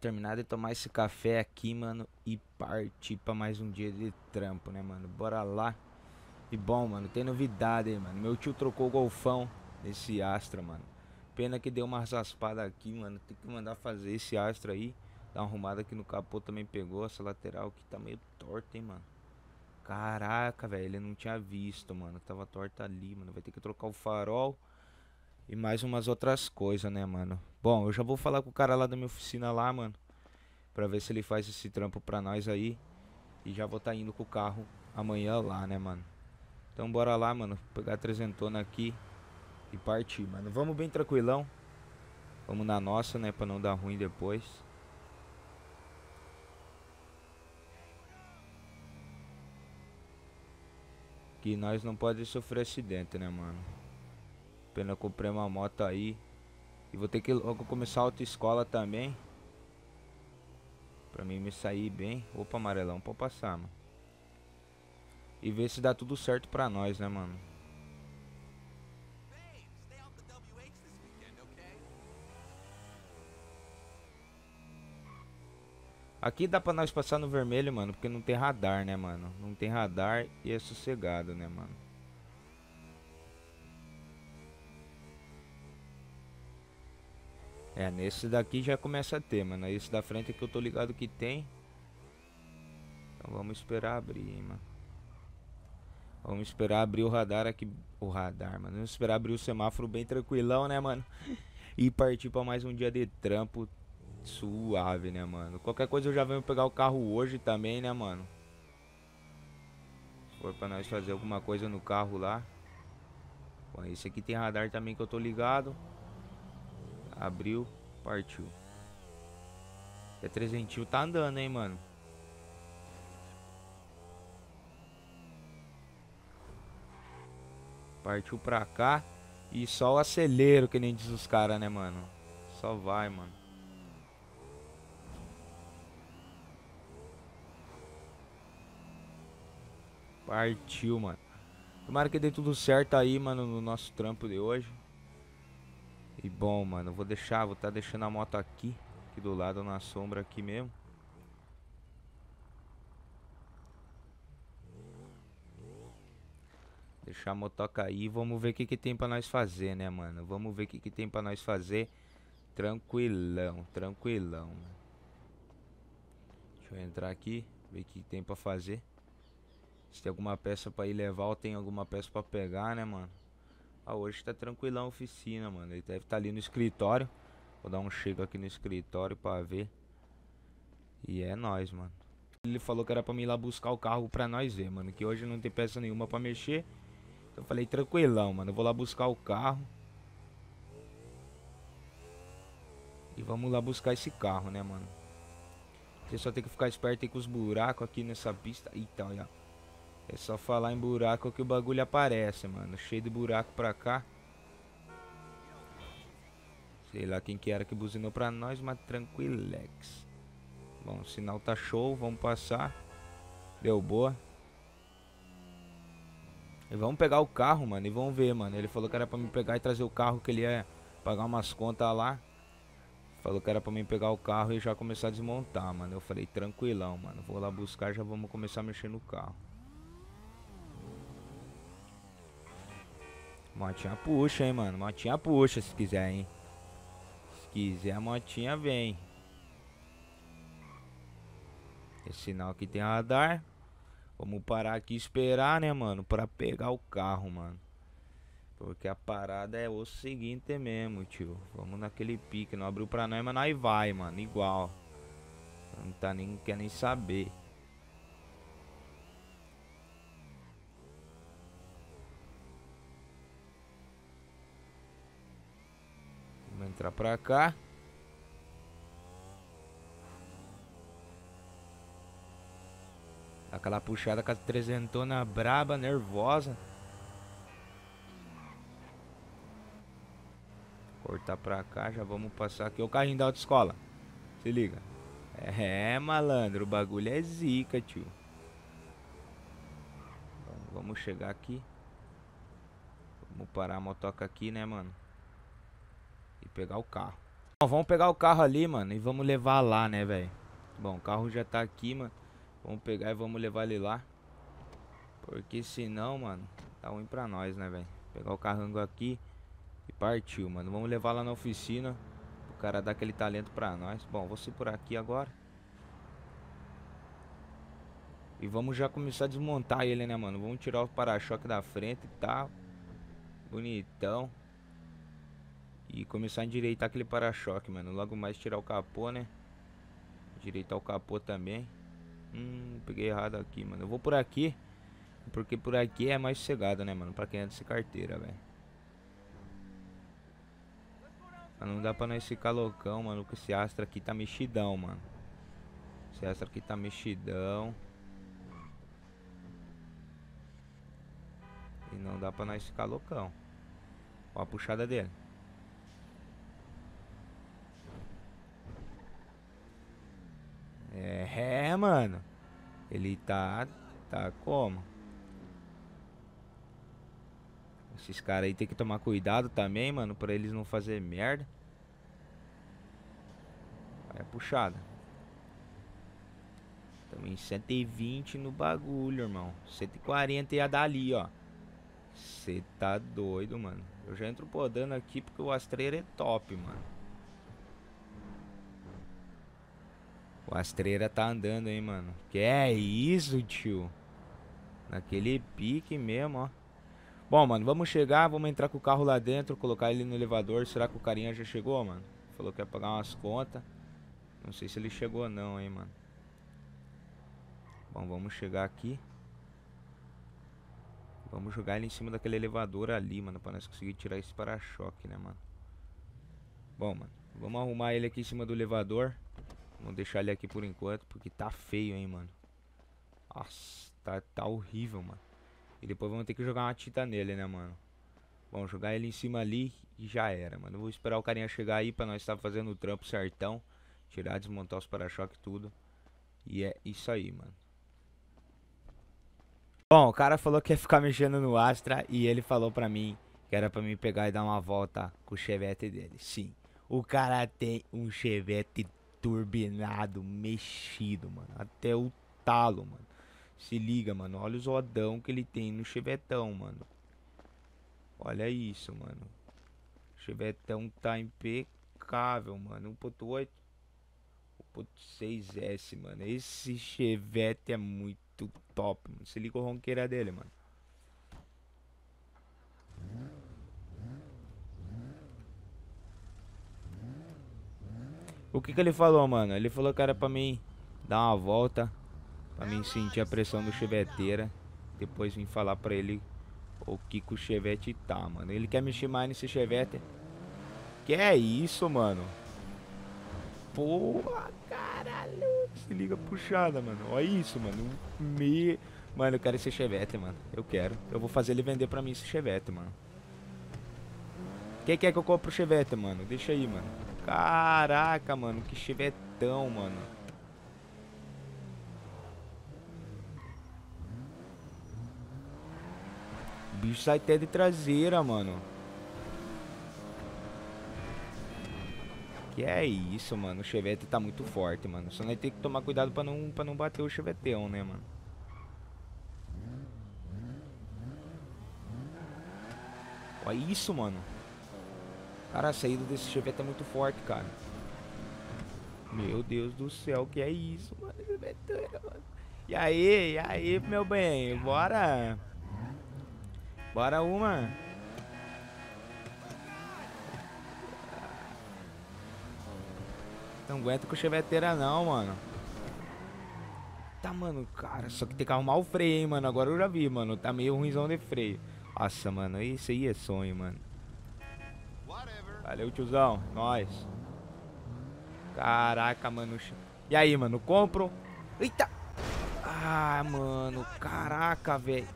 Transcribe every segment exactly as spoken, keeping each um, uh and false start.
Terminar de tomar esse café aqui, mano, e partir pra mais um dia de trampo, né, mano? Bora lá. E bom, mano, tem novidade aí, mano. Meu tio trocou o golfão desse Astra, mano. Pena que deu uma raspada aqui, mano. Tem que mandar fazer esse Astra aí. Dá uma arrumada aqui no capô, também pegou. Essa lateral aqui tá meio torta, hein, mano. Caraca, velho, ele não tinha visto, mano. Tava torta ali, mano. Vai ter que trocar o farol e mais umas outras coisas, né, mano? Bom, eu já vou falar com o cara lá da minha oficina lá, mano, pra ver se ele faz esse trampo pra nós aí. E já vou tá indo com o carro amanhã lá, né, mano? Então bora lá, mano, pegar a trezentona aqui e partir, mano. Vamos bem tranquilão. Vamos na nossa, né, pra não dar ruim depois. Que nós não podemos sofrer acidente, né, mano? Pena eu comprei uma moto aí. E vou ter que logo começar a autoescola também, pra mim me sair bem. Opa, amarelão, pode passar, mano. E ver se dá tudo certo pra nós, né, mano? Aqui dá pra nós passar no vermelho, mano, porque não tem radar, né, mano? Não tem radar e é sossegado, né, mano? É, nesse daqui já começa a ter, mano. Esse da frente que eu tô ligado que tem. Então vamos esperar abrir, hein, mano. Vamos esperar abrir o radar aqui. O radar, mano. Vamos esperar abrir o semáforo bem tranquilão, né, mano? E partir pra mais um dia de trampo suave, né, mano? Qualquer coisa eu já venho pegar o carro hoje também, né, mano? Se for pra nós fazer alguma coisa no carro lá. Bom, esse aqui tem radar também que eu tô ligado. Abriu, partiu. É trezentinho, tá andando, hein, mano. Partiu pra cá. E só o acelero, que nem diz os caras, né, mano? Só vai, mano. Partiu, mano. Tomara que dê tudo certo aí, mano, no nosso trampo de hoje. E bom, mano, vou deixar, vou tá deixando a moto aqui, aqui do lado, na sombra aqui mesmo. Deixar a motoca aí, vamos ver o que que tem pra nós fazer, né, mano? Vamos ver o que que tem pra nós fazer. Tranquilão, tranquilão, mano. Deixa eu entrar aqui, ver o que tem pra fazer. Se tem alguma peça pra ir levar ou tem alguma peça pra pegar, né, mano? Ah, hoje tá tranquilão a oficina, mano. Ele deve estar ali no escritório. Vou dar um chego aqui no escritório pra ver. E é nóis, mano. Ele falou que era pra mim ir lá buscar o carro pra nós ver, mano. Que hoje não tem peça nenhuma pra mexer. Então eu falei, tranquilão, mano. Eu vou lá buscar o carro. E vamos lá buscar esse carro, né, mano? Você só tem que ficar esperto aí com os buracos aqui nessa pista. Eita, olha. É só falar em buraco que o bagulho aparece, mano. Cheio de buraco pra cá. Sei lá quem que era que buzinou pra nós, mas tranquilex. Bom, o sinal tá show, vamos passar. Deu boa. E vamos pegar o carro, mano, e vamos ver, mano. Ele falou que era pra mim pegar e trazer o carro, que ele ia pagar umas contas lá. Falou que era pra mim pegar o carro e já começar a desmontar, mano. Eu falei, tranquilão, mano. Vou lá buscar, já vamos começar a mexer no carro. Motinha puxa, hein, mano. Motinha puxa se quiser, hein. Se quiser a motinha vem. Esse sinal aqui tem radar. Vamos parar aqui e esperar, né, mano, pra pegar o carro, mano. Porque a parada é o seguinte mesmo, tio. Vamos naquele pique. Não abriu pra nós, mas nós vai, mano. Igual. Não tá nem, quer nem saber. Entrar pra cá. Aquela puxada com a trezentona braba, nervosa. Cortar pra cá, já vamos passar aqui. O carrinho da autoescola. Se liga. É, malandro, o bagulho é zica, tio. Vamos chegar aqui. Vamos parar a motoca aqui, né, mano? E pegar o carro. Bom, vamos pegar o carro ali, mano. E vamos levar lá, né, velho? Bom, o carro já tá aqui, mano. Vamos pegar e vamos levar ele lá. Porque senão, mano, tá ruim pra nós, né, velho? Pegar o carrango aqui e partiu, mano. Vamos levar lá na oficina. O cara dá aquele talento pra nós. Bom, vou segurar aqui agora. E vamos já começar a desmontar ele, né, mano? Vamos tirar o para-choque da frente e tal. Bonitão. E começar a endireitar aquele para-choque, mano. Logo mais tirar o capô, né? Endireitar o capô também. Hum, peguei errado aqui, mano. Eu vou por aqui. Porque por aqui é mais sossegado, né, mano? Pra quem é de carteira, velho. Não dá pra nós ficar loucão, mano. Porque esse Astra aqui tá mexidão, mano. Esse Astra aqui tá mexidão. E não dá pra nós ficar loucão. Ó a puxada dele. É, mano. Ele tá... Tá como? Esses caras aí tem que tomar cuidado também, mano. Pra eles não fazer merda. Olha a puxada. Estamos em cento e vinte no bagulho, irmão. cento e quarenta ia dali, ó. Você tá doido, mano. Eu já entro podando aqui porque o Astreiro é top, mano. O Astreira tá andando, hein, mano. Que é isso, tio. Naquele pique mesmo, ó. Bom, mano, vamos chegar. Vamos entrar com o carro lá dentro. Colocar ele no elevador. Será que o carinha já chegou, mano? Falou que ia pagar umas contas. Não sei se ele chegou ou não, hein, mano. Bom, vamos chegar aqui. Vamos jogar ele em cima daquele elevador ali, mano. Pra nós conseguir tirar esse para-choque, né, mano. Bom, mano, vamos arrumar ele aqui em cima do elevador. Vamos deixar ele aqui por enquanto, porque tá feio, hein, mano. Nossa, tá, tá horrível, mano. E depois vamos ter que jogar uma tinta nele, né, mano. Vamos jogar ele em cima ali e já era, mano. Eu vou esperar o carinha chegar aí pra nós estar fazendo o trampo certão. Tirar, desmontar os para-choques e tudo. E é isso aí, mano. Bom, o cara falou que ia ficar mexendo no Astra e ele falou pra mim que era pra mim pegar e dar uma volta com o Chevette dele. Sim, o cara tem um Chevette turbinado, mexido, mano. Até o talo, mano. Se liga, mano. Olha os rodão que ele tem no Chevetão, mano. Olha isso, mano. O Chevetão tá impecável, mano. um ponto oito. um ponto seis S, mano. Esse Chevette é muito top, mano. Se liga o ronqueira dele, mano. O que que ele falou, mano? Ele falou que era pra mim dar uma volta, pra mim sentir a pressão do cheveteira. Depois vim falar pra ele o que que o Chevette tá, mano. Ele quer mexer mais nesse Chevette. Que é isso, mano? Porra, caralho. Se liga puxada, mano. Olha isso, mano. Me... Mano, eu quero esse Chevette, mano. Eu quero. Eu vou fazer ele vender pra mim esse Chevette, mano. Quem quer que eu compre o Chevette, mano? Deixa aí, mano. Caraca, mano, que Chevetão, mano. O bicho sai até de traseira, mano. Que é isso, mano. O Chevette tá muito forte, mano. Só nós tem que tomar cuidado pra não, pra não bater o Chevetão, né, mano. Olha isso, mano. Cara, a saída desse Chevette é muito forte, cara. Meu Deus do céu, que é isso, mano? E aí, e aí, meu bem? Bora! Bora uma! Não aguento com cheveteira não, mano. Tá, mano, cara, só que tem que arrumar o freio, hein, mano. Agora eu já vi, mano. Tá meio ruimzão de freio. Nossa, mano, isso aí é sonho, mano. Valeu, tiozão. Nós. Caraca, mano. E aí, mano? Compro. Eita. Ah, mano. Caraca, velho.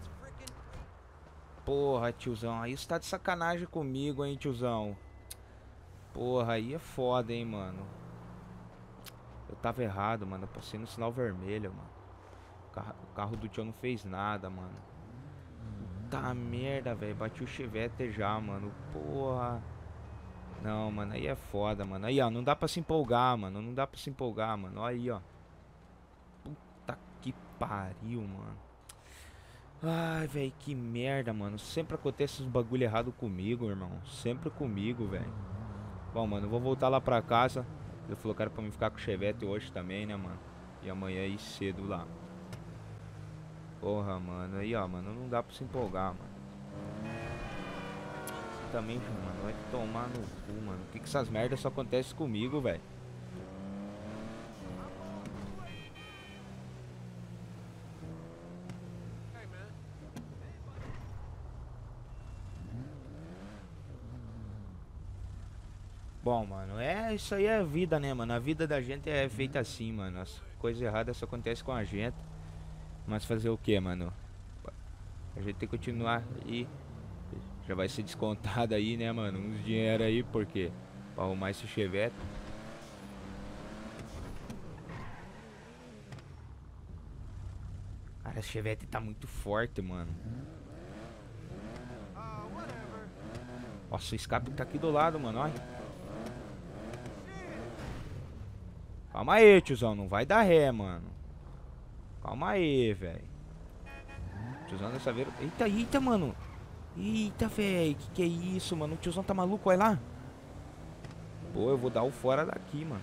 Porra, tiozão. Aí você tá de sacanagem comigo, hein, tiozão. Porra, aí é foda, hein, mano. Eu tava errado, mano. Eu passei no sinal vermelho, mano. O carro, o carro do tio não fez nada, mano. Puta merda, velho. Bati o Chevette já, mano. Porra. Não, mano. Aí é foda, mano. Aí, ó. Não dá pra se empolgar, mano. Não dá pra se empolgar, mano. Aí, ó. Puta que pariu, mano. Ai, velho. Que merda, mano. Sempre acontece uns bagulho errado comigo, irmão. Sempre comigo, velho. Bom, mano. Eu vou voltar lá pra casa. Ele falou que era pra mim ficar com o Chevette hoje também, né, mano. E amanhã ir cedo lá. Porra, mano, aí ó, mano, não dá pra se empolgar, mano. Você também, mano, vai tomar no cu, mano. Por que que essas merdas só acontecem comigo, velho? Bom, mano, é, isso aí é a vida, né, mano? A vida da gente é feita assim, mano. As coisas erradas só acontecem com a gente. Mas fazer o que, mano? A gente tem que continuar aí. Já vai ser descontado aí, né, mano? Uns dinheiro aí, porque pra arrumar esse Chevette. Cara, esse Chevette tá muito forte, mano. Nossa, o escape tá aqui do lado, mano, olha. Calma aí, tiozão, não vai dar ré, mano. Calma aí, velho. Tiozão dessa vez... Eita, eita, mano. Eita, velho. Que que é isso, mano? O tiozão tá maluco, olha lá. Pô, eu vou dar o fora daqui, mano.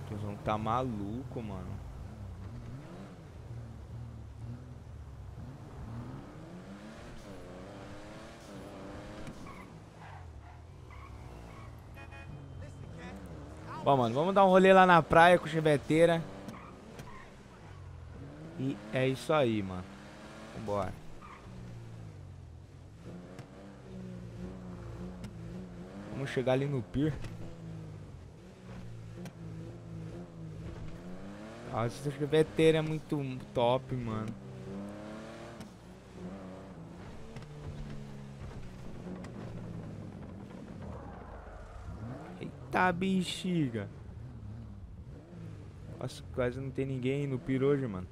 O tiozão tá maluco, mano. Bom, mano, vamos dar um rolê lá na praia com o Cheveteira. E é isso aí, mano. Vambora. Vamos chegar ali no pier. Nossa, o Cheveteira é muito top, mano. Tá bexiga. Nossa, quase não tem ninguém no pier hoje, mano.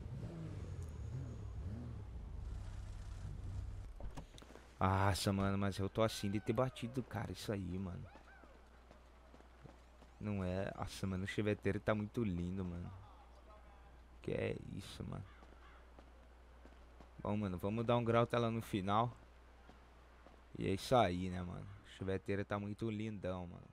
Nossa, mano, mas eu tô assim de ter batido, cara, isso aí, mano. Não é... Nossa, mano, o Cheveteiro tá muito lindo, mano. Que é isso, mano. Bom, mano, vamos dar um grau até lá no final. E é isso aí, né, mano. O Cheveteiro tá muito lindão, mano.